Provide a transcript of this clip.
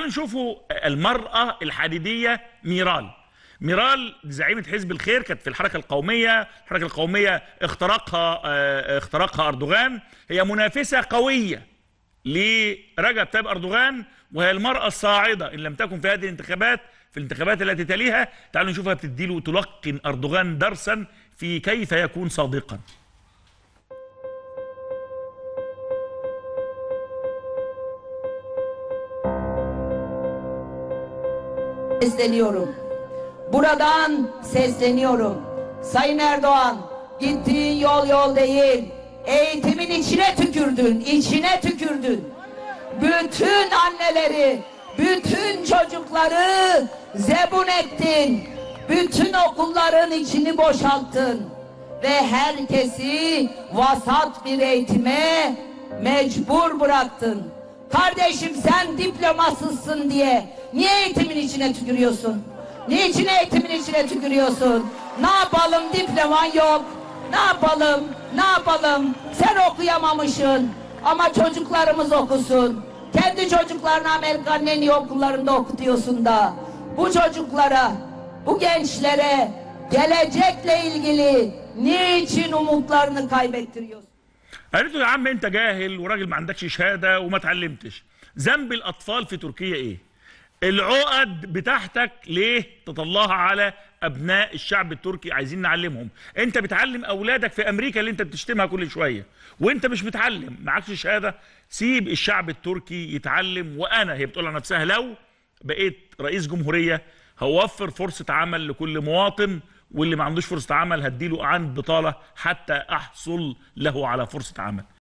تعالوا نشوفوا المرأة الحديدية ميرال. ميرال زعيمة حزب الخير، كانت في الحركة القومية، الحركة القومية اخترقها أردوغان. هي منافسة قوية لرجب طيب أردوغان، وهي المرأة الصاعدة إن لم تكن في هذه الانتخابات في الانتخابات التي تليها. تعالوا نشوفها بتديله تلقن أردوغان درسا في كيف يكون صادقا. Sesleniyorum. Buradan sesleniyorum. Sayın Erdoğan, gittiğin yol değil. Eğitimin içine tükürdün, içine tükürdün. Bütün anneleri, bütün çocukları zebun ettin. Bütün okulların içini boşalttın. Ve herkesi vasat bir eğitime mecbur bıraktın. Kardeşim sen diplomasızsın diye niye eğitimin içine tükürüyorsun? Niçin eğitimin içine tükürüyorsun? Ne yapalım, diploman yok. Ne yapalım, ne yapalım? Sen okuyamamışsın ama çocuklarımız okusun. Kendi çocuklarını Amerika'nın en iyi okullarında okutuyorsun da. Bu çocuklara, bu gençlere gelecekle ilgili niçin umutlarını kaybettiriyorsun? قالت له يا عم انت جاهل وراجل ما عندكش شهاده وما اتعلمتش. ذنب الاطفال في تركيا ايه؟ العقد بتاعتك ليه تطلعها على ابناء الشعب التركي؟ عايزين نعلمهم. انت بتعلم اولادك في امريكا اللي انت بتشتمها كل شويه، وانت مش متعلم، معكش شهاده. سيب الشعب التركي يتعلم. وانا هي بتقول على نفسها لو بقيت رئيس جمهوريه هوفر فرصه عمل لكل مواطن، واللي ما عندوش فرصة عمل هديله عند بطالة حتى أحصل له على فرصة عمل.